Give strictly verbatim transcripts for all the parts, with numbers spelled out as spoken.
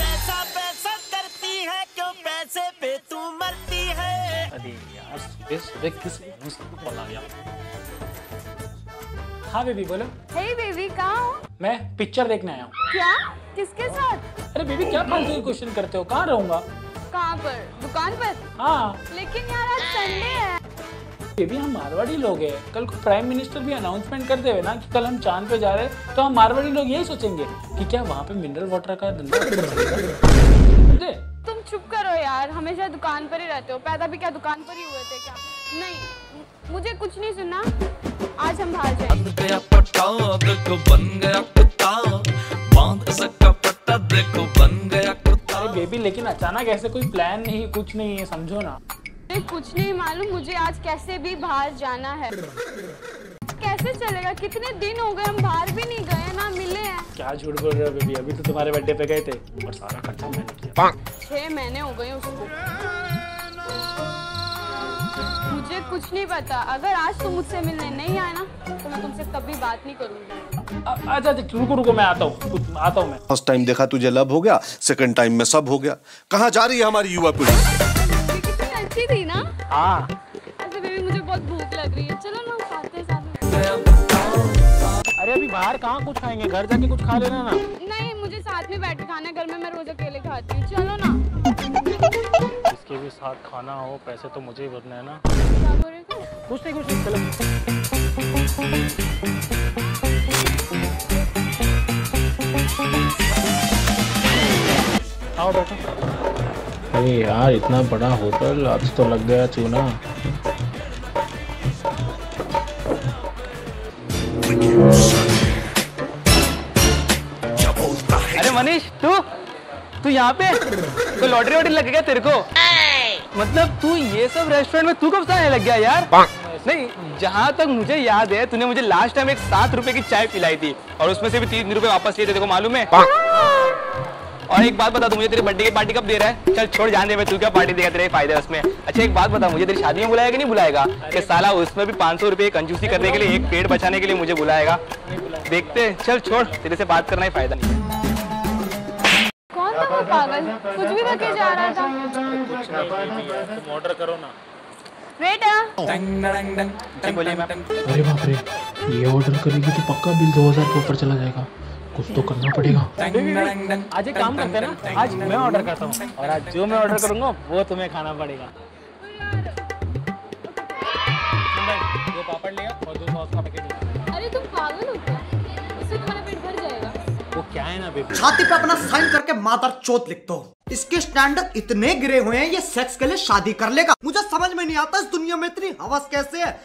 पैसा पैसा करती है क्यों, पैसे पे तू मरती है। अरे यार सुबह सुबह किस मुसीबत को लग गया। हाँ बेबी बोलो। हे बेबी कहाँ हो? मैं पिक्चर देखने आया हूँ। क्या, किसके साथ? अरे बेबी क्या फालतू के क्वेश्चन करते हो, कहाँ रहूँगा? कहाँ पर, दुकान पर? हाँ। लेकिन यार आज संडे है। बेबी हम मारवाड़ी लोग हैं, कल को प्राइम मिनिस्टर भी अनाउंसमेंट करते हुए ना कि कल हम चांद पे जा रहे हैं, तो हम मारवाड़ी लोग यही सोचेंगे कि क्या वहाँ पे मिनरल वाटर का धंधा। तुम चुप करो यार, हमेशा दुकान पर ही रहते हो। पैदा भी क्या दुकान पर ही हुए थे क्या? नहीं मुझे कुछ नहीं सुनना, आज हम बाहर जाएंगे। बेबी लेकिन अचानक ऐसे कोई प्लान नहीं, कुछ नहीं है, समझो ना। कुछ नहीं मालूम, मुझे आज कैसे भी बाहर जाना है। कैसे चलेगा, कितने दिन हो गए हम बाहर भी नहीं गए ना मिले हैं। क्या झूठ बोल रहे हो बेबी, अभी तो तुम्हारे बर्थडे पे गए थे और सारा खर्चा मैंने किया। छह महीने हो गए उसको। मुझे कुछ नहीं पता, अगर आज तुम मुझसे मिलने नहीं आए ना तो मैं तुमसे कभी बात नहीं करूँगी। अच्छा अच्छा रुको रुको, मैं आता हूँ आता हूँ मैं। फर्स्ट टाइम देखा तुझे लव हो गया, सेकेंड टाइम में सब हो गया। कहाँ जा रही है हमारी युवा पीढ़ी थी ना। हाँ अरे बेबी मुझे बहुत भूख लग रही है, चलो ना खाते साथ। अरे अभी बाहर कहाँ कुछ खाएंगे, घर जाके कुछ खा लेना ना। नहीं मुझे साथ में बैठ के खाना, घर में मैं रोज अकेले खाती हूँ। चलो ना, इसके भी साथ खाना हो, पैसे तो मुझे ही भरना है ना। क्या बोल रहे हो? कुछ नहीं कुछ नहीं। आओ बैठो। अरे यार इतना बड़ा होटल, आज तो लग गया चूना। अरे मनीष तू तू यहाँ पे कोई लॉटरी वॉटरी लग गया तेरे को? मतलब तू ये सब रेस्टोरेंट में तू कब से आने लग गया यार? नहीं जहाँ तक मुझे याद है तूने मुझे लास्ट टाइम एक सात रुपए की चाय पिलाई थी और उसमें से भी तीन रुपए वापस लिए थे, तेरे को मालूम है? और एक बात बता, तू मुझे तेरी बर्थडे की पार्टी कब दे रहा है? चल छोड़ जाने दे, तू क्या पार्टी देगा, तेरे फायदा है उसमें। अच्छा एक बात बता, मुझे तेरी शादी में बुलाएगा कि नहीं बुलाएगा? कि साला उसमें भी पाँच सौ रुपये कंजूसी करने के लिए, एक पेट बचाने के लिए मुझे बुलाएगा? देखते, चल छोड़, तेरे से बात करना ही फायदा नहीं है। कौन था वो पागल, कुछ भी करके जा रहा था। कुछ नहीं, तुम ऑर्डर करो ना। वेट आ बोलिए मैम। अरे बाप रे, ये ऑर्डर करेगी तो पक्का बिल दो हजार के ऊपर चला जाएगा, कुछ तो करना पड़ेगा। आज एक काम करते हैं ना, आज मैं ऑर्डर करता हूँ और आज जो मैं ऑर्डर करूँगा वो तुम्हें खाना पड़ेगा। दो पापड़ ले आओ और दो सॉस का पैकेट ले आओ। अरे तुम पागल हो क्या, इससे तुम्हारा पेट भर जाएगा। वो क्या है ना बेबी, छाती पे अपना साइन करके मादर चोत लिख दो। इसके स्टैंडर्ड इतने गिरे हुए हैं, ये सेक्स के लिए शादी कर लेगा। मुझे समझ में नहीं आता इस दुनिया में इतनी हवस कैसे है।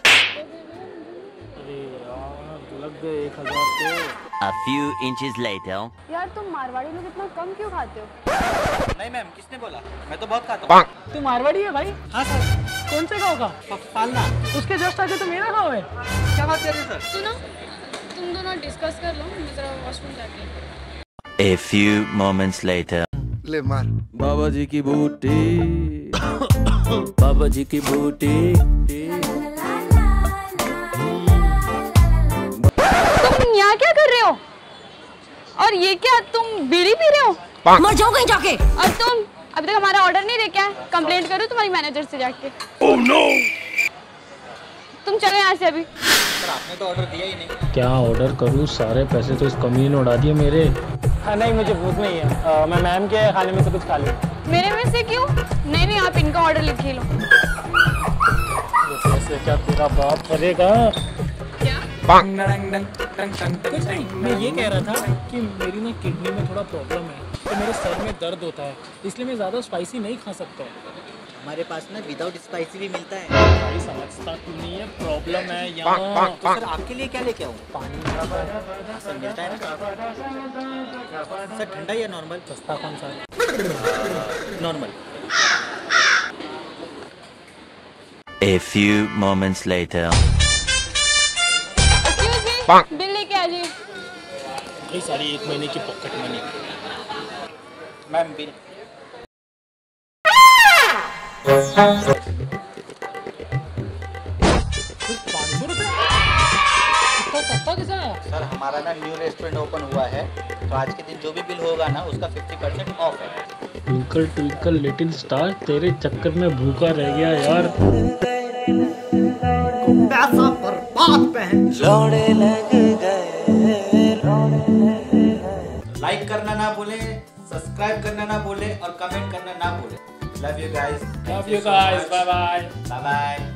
A few inches later. यार तुम मारवाड़ी लोग इतना कम क्यों खाते हो? नहीं मैम किसने बोला, मैं तो बहुत खाता हूँ। तू मारवाड़ी है भाई? हाँ सर। कौन से गाँव का? पालना। उसके जस्ट आगे तो मेरा गाँव है। क्या बात कर रहे हो सर? सुनो तुम दोनों डिस्कस कर लो, मैं जरा वॉशरूम जाके। A few moments later. ले मार। बाबा जी की बूटी बाबा जी की बूटी। क्या कर रहे हो? और ये क्या, तुम बीड़ी पी रहे हो? मर जाओ कहीं जाके। और तुम अभी तक हमारा ऑर्डर नहीं लेके आए, कंप्लेंट करो तुम्हारी मैनेजर से जाके। oh, no! तुम चलो यहाँ से अभी। पर आपने तो ऑर्डर दिया ही नहीं। क्या ऑर्डर करूँ, सारे पैसे तो इस कमीने ने उड़ा दिए मेरे। हाँ नहीं मुझे भूख नहीं है, आ, मैं मैम के खाने में से कुछ खा लूँ। मेरे में से क्यों? नहीं नहीं आप इनका ऑर्डर लिख ही लो। क्या तेरा बाप करेगा? कुछ नहीं, मैं ये कह रहा था कि मेरी ना किडनी में थोड़ा प्रॉब्लम है तो मेरे सर में दर्द होता है, इसलिए मैं ज़्यादा स्पाइसी नहीं खा सकता। हमारे पास ना विदाउट स्पाइसी भी मिलता है। भाई समझता क्यों नहीं है, प्रॉब्लम है यहाँ। तो सर आपके लिए क्या लेके आऊँ? पानी सर मिलता है ना सर, ठंडा या नॉर्मल? सस्ता कौन सा है? Normal. A few moments later. Bill लेके आ जाइए। सारी एक महीने की पॉकेट मनी। Ma'am bill. पाँच सौ रुपये सस्ता कैसे है? हमारा ना न्यू रेस्टोरेंट ओपन हुआ है, तो आज के दिन जो भी बिल होगा ना उसका फिफ्टी परसेंट ऑफ है। ट्विंकल ट्विंकल लिटिल स्टार, तेरे चक्कर में भूखा रह गया यार। पैसा बर्बाद पहन लौड़े लग गए। लाइक करना ना भूले, सब्सक्राइब करना ना भूले और कमेंट करना ना भूले। Love you guys, love you guys, bye bye, bye bye.